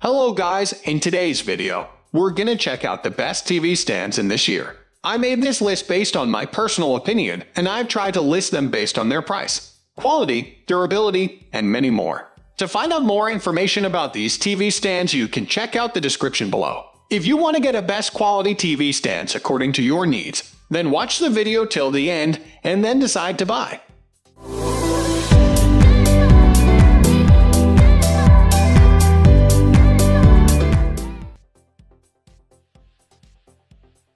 Hello guys, in today's video, we're gonna check out the best TV stands in this year. I made this list based on my personal opinion, and I've tried to list them based on their price, quality, durability, and many more. To find out more information about these TV stands, you can check out the description below. If you want to get a best quality TV stands according to your needs, then watch the video till the end and then decide to buy.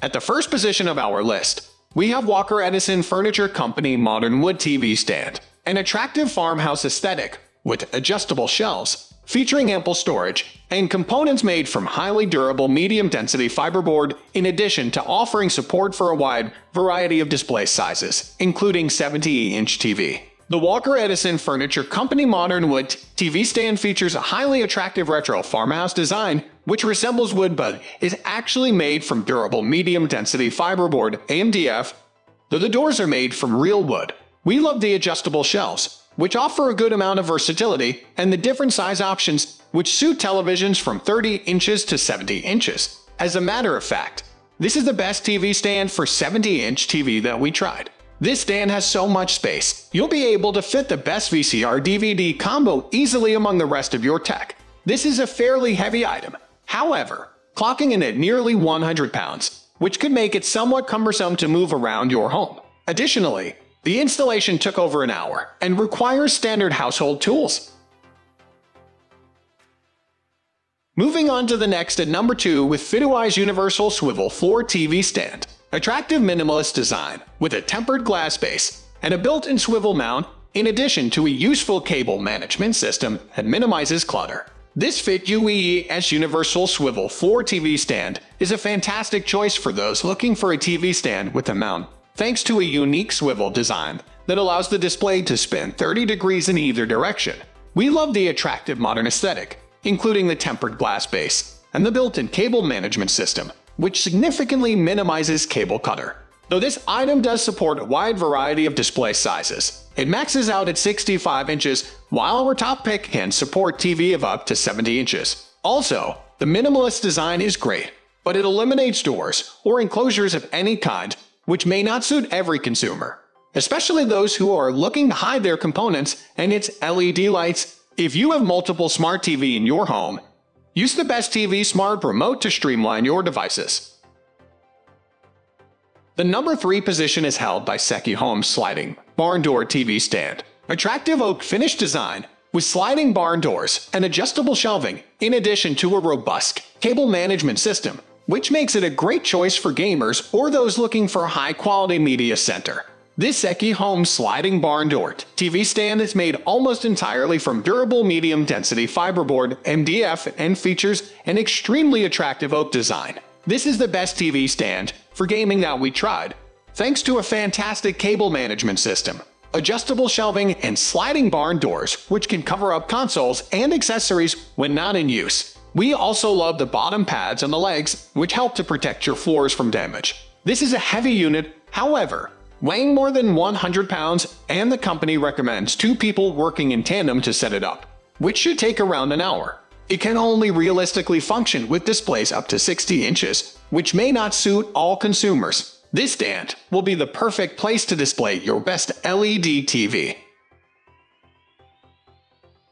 At the first position of our list, we have Walker Edison Furniture Company Modern Wood TV Stand, an attractive farmhouse aesthetic with adjustable shelves, featuring ample storage, and components made from highly durable medium-density fiberboard, in addition to offering support for a wide variety of display sizes, including 70-inch TV. The Walker Edison Furniture Company Modern Wood TV Stand features a highly attractive retro farmhouse design which resembles wood but is actually made from durable medium-density fiberboard (MDF), though the doors are made from real wood. We love the adjustable shelves, which offer a good amount of versatility, and the different size options, which suit televisions from 30 inches to 70 inches. As a matter of fact, this is the best TV stand for 70-inch TV that we tried. This stand has so much space, you'll be able to fit the best VCR-DVD combo easily among the rest of your tech. This is a fairly heavy item, however, clocking in at nearly 100 pounds, which could make it somewhat cumbersome to move around your home. Additionally, the installation took over an hour and requires standard household tools. Moving on to the next at number 2 with Fitueyes Universal Swivel Floor TV Stand. Attractive minimalist design with a tempered glass base and a built-in swivel mount, in addition to a useful cable management system that minimizes clutter. This Fitueyes Universal Swivel 4 TV Stand is a fantastic choice for those looking for a TV stand with a mount, thanks to a unique swivel design that allows the display to spin 30 degrees in either direction. We love the attractive modern aesthetic, including the tempered glass base and the built-in cable management system, which significantly minimizes cable clutter. Though this item does support a wide variety of display sizes, it maxes out at 65 inches, while our top pick can support TV of up to 70 inches. Also, the minimalist design is great, but it eliminates doors or enclosures of any kind, which may not suit every consumer, especially those who are looking to hide their components and its LED lights. If you have multiple smart TV in your home, use the best TV smart remote to streamline your devices. The number 3 position is held by Sekey Home Sliding Barn Door TV Stand. Attractive oak finish design with sliding barn doors and adjustable shelving, in addition to a robust cable management system, which makes it a great choice for gamers or those looking for a high-quality media center. This Sekey Home Sliding Barn Door TV Stand is made almost entirely from durable medium-density fiberboard (MDF) and features an extremely attractive oak design. This is the best TV stand for gaming that we tried, thanks to a fantastic cable management system, adjustable shelving, and sliding barn doors, which can cover up consoles and accessories when not in use. We also love the bottom pads on the legs, which help to protect your floors from damage. This is a heavy unit, however, weighing more than 100 pounds, and the company recommends 2 people working in tandem to set it up, which should take around an hour. It can only realistically function with displays up to 60 inches, which may not suit all consumers. This stand will be the perfect place to display your best LED TV.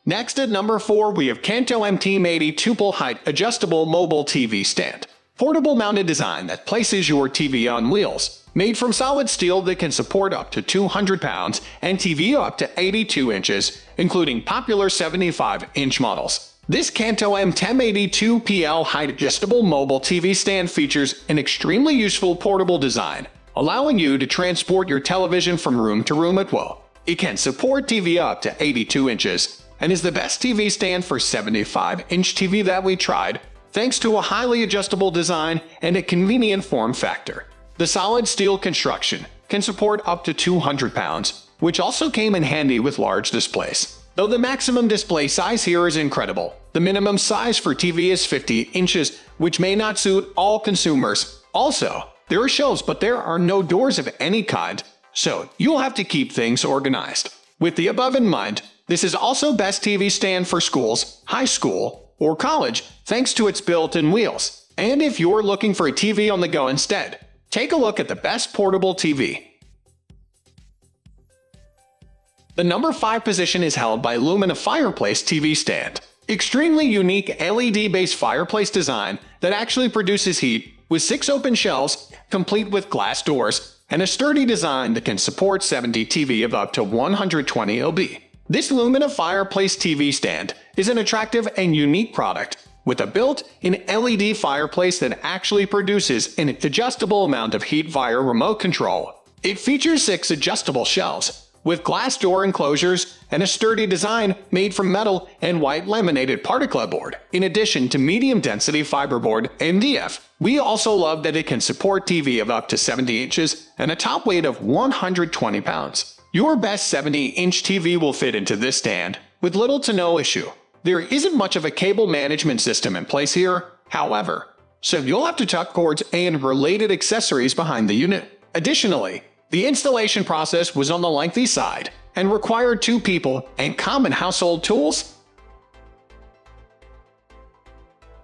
Next at number 4, we have Kanto MT80 Tuple Height Adjustable Mobile TV Stand. Portable mounted design that places your TV on wheels, made from solid steel that can support up to 200 pounds and TV up to 82 inches, including popular 75-inch models. This Kanto M1082PL Height Adjustable Mobile TV Stand features an extremely useful portable design, allowing you to transport your television from room to room at will. It can support TV up to 82 inches and is the best TV stand for 75-inch TV that we tried, thanks to a highly adjustable design and a convenient form factor. The solid steel construction can support up to 200 pounds, which also came in handy with large displays. Though the maximum display size here is incredible, the minimum size for TV is 50 inches, which may not suit all consumers. Also, there are shelves but there are no doors of any kind, so you'll have to keep things organized. With the above in mind, this is also best TV stand for schools, high school, or college thanks to its built-in wheels. And if you're looking for a TV on the go instead, take a look at the best portable TV. The number 5 position is held by Lumina Fireplace TV Stand. Extremely unique LED-based fireplace design that actually produces heat with 6 open shelves, complete with glass doors, and a sturdy design that can support 70 TV of up to 120 lb. This Lumina Fireplace TV Stand is an attractive and unique product with a built-in LED fireplace that actually produces an adjustable amount of heat via remote control. It features 6 adjustable shelves, with glass door enclosures and a sturdy design made from metal and white laminated particle board, in addition to medium-density fiberboard MDF. We also love that it can support TV of up to 70 inches and a top weight of 120 pounds. Your best 70-inch TV will fit into this stand with little to no issue. There isn't much of a cable management system in place here, however, so you'll have to tuck cords and related accessories behind the unit. Additionally, the installation process was on the lengthy side and required 2 people and common household tools.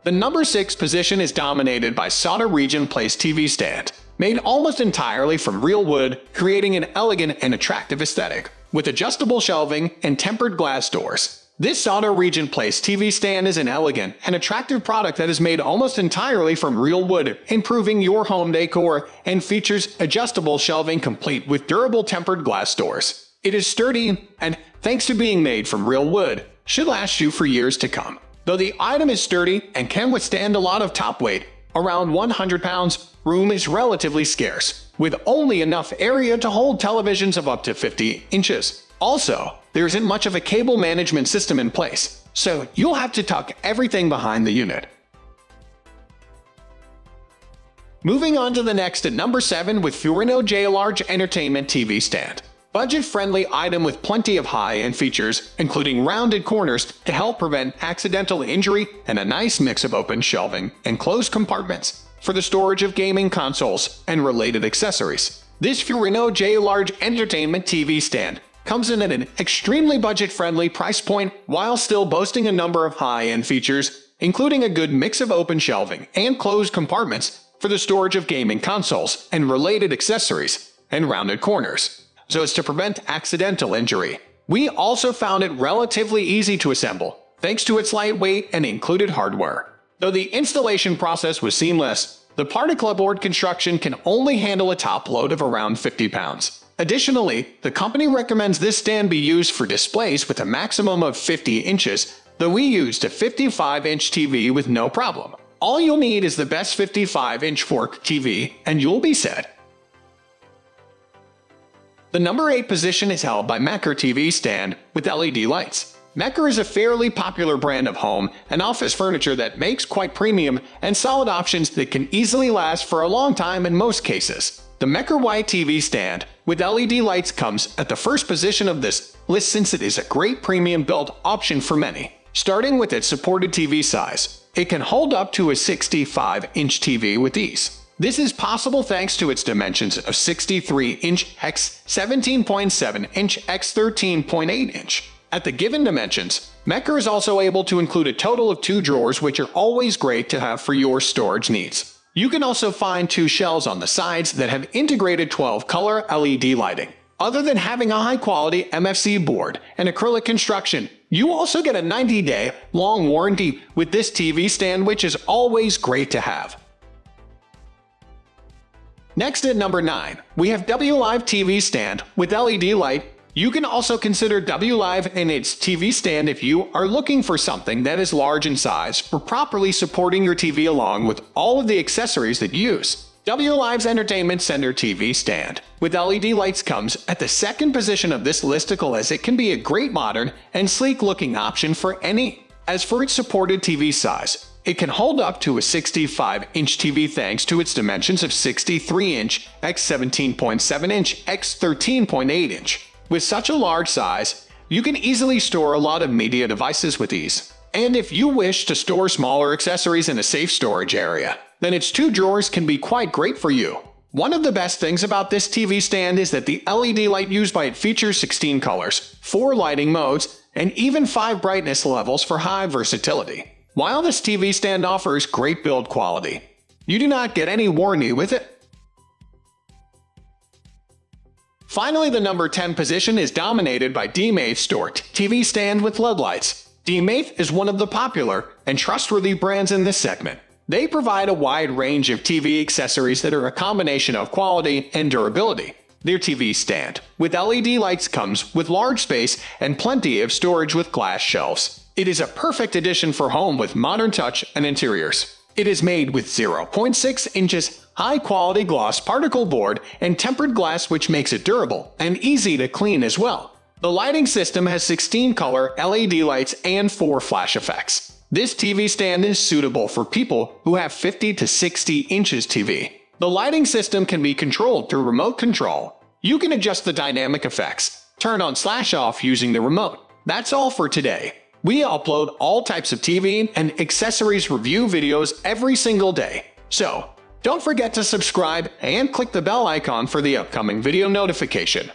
The number 6 position is dominated by Sauder Regent Place TV Stand, made almost entirely from real wood, creating an elegant and attractive aesthetic, with adjustable shelving and tempered glass doors. This Sauder Regent Place TV Stand is an elegant and attractive product that is made almost entirely from real wood, improving your home decor, and features adjustable shelving complete with durable tempered glass doors. It is sturdy and, thanks to being made from real wood, should last you for years to come. Though the item is sturdy and can withstand a lot of top weight, around 100 pounds, room is relatively scarce, with only enough area to hold televisions of up to 50 inches. Also, there isn't much of a cable management system in place, so you'll have to tuck everything behind the unit. Moving on to the next at number 7 with Furinno J Large Entertainment TV Stand. Budget-friendly item with plenty of high-end features, including rounded corners to help prevent accidental injury and a nice mix of open shelving and closed compartments for the storage of gaming consoles and related accessories. This Furinno J Large Entertainment TV Stand comes in at an extremely budget-friendly price point while still boasting a number of high-end features, including a good mix of open shelving and closed compartments for the storage of gaming consoles and related accessories, and rounded corners, so as to prevent accidental injury. We also found it relatively easy to assemble, thanks to its lightweight and included hardware. Though the installation process was seamless, the particle board construction can only handle a top load of around 50 pounds. Additionally, the company recommends this stand be used for displays with a maximum of 50 inches, though we used a 55-inch TV with no problem. All you'll need is the best 55-inch 4K TV, and you'll be set. The number 8 position is held by Mecor TV Stand with LED lights. Mecor is a fairly popular brand of home and office furniture that makes quite premium and solid options that can easily last for a long time in most cases. The Mecor White TV Stand with LED lights comes at the first position of this list since it is a great premium built option for many. Starting with its supported TV size, it can hold up to a 65-inch TV with ease. This is possible thanks to its dimensions of 63-inch x 17.7-inch x 13.8-inch. At the given dimensions, Mecor is also able to include a total of 2 drawers, which are always great to have for your storage needs. You can also find 2 shelves on the sides that have integrated 12-color LED lighting. Other than having a high-quality MFC board and acrylic construction, you also get a 90-day long warranty with this TV stand, which is always great to have. Next at number 9, we have WLive TV Stand with LED light. You can also consider WLive and its TV stand if you are looking for something that is large in size for properly supporting your TV along with all of the accessories that you use. WLive's Entertainment Center TV stand with LED lights comes at the second position of this listicle as it can be a great modern and sleek-looking option for any. As for its supported TV size, it can hold up to a 65-inch TV thanks to its dimensions of 63-inch x 17.7-inch x 13.8-inch. With such a large size, you can easily store a lot of media devices with ease. And if you wish to store smaller accessories in a safe storage area, then its 2 drawers can be quite great for you. One of the best things about this TV stand is that the LED light used by it features 16 colors, 4 lighting modes, and even 5 brightness levels for high versatility. While this TV stand offers great build quality, you do not get any warranty with it. Finally, the number 10 position is dominated by Dmaith Store TV stand with LED lights. Dmaith is one of the popular and trustworthy brands in this segment. They provide a wide range of TV accessories that are a combination of quality and durability. Their TV stand with LED lights comes with large space and plenty of storage with glass shelves. It is a perfect addition for home with modern touch and interiors. It is made with 0.6 inches high-quality gloss particle board and tempered glass, which makes it durable and easy to clean as well. The lighting system has 16 color LED lights and 4 flash effects. This TV stand is suitable for people who have 50 to 60 inches TV. The lighting system can be controlled through remote control. You can adjust the dynamic effects, turn on slash off using the remote. That's all for today. We upload all types of TV and accessories review videos every single day. So, don't forget to subscribe and click the bell icon for the upcoming video notification.